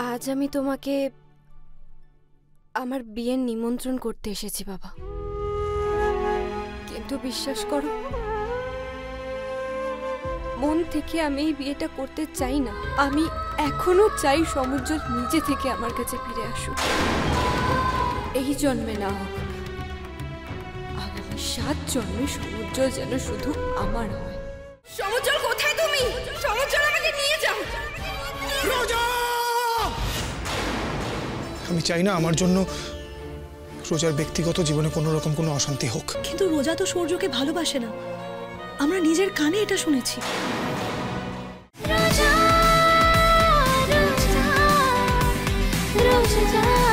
आज आमी तोमाके आमार बिये निमंत्रण करते एसेछि बाबा, किन्तु विश्वास करो मन थेके आमी एई बियेटा करते चाइ ना। आमी एखोनो चाइ समुज्जल निजे थेके आमार काछे फिरे आसुक, एई जन्मे ना होक आगामी 7 जन्मे समुज्जल जेन शुधु आमार हय। समुज्जल कोथाय तुमि? समुज्जल आमाके निये जाओ। रोजा আমি চাই না আমার জন্য রোজার ব্যক্তিগত জীবনে কোনো রকম কোনো অশান্তি হোক। কিন্তু রোজা তো সূর্যকে ভালোবাসে না, আমরা নিজের কানে এটা শুনেছি। রোজা রোজা রোজা।